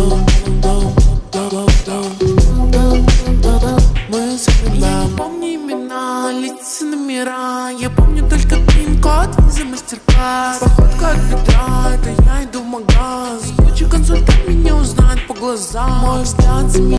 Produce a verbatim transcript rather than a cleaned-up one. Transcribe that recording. Мы запомнили, помни имена, лица, номера. Я помню только пин-код, виза, мастер-класс. Походка от бедра, это я иду в магаз. Куча консультантов меня узнает по глазам. Мой взгляд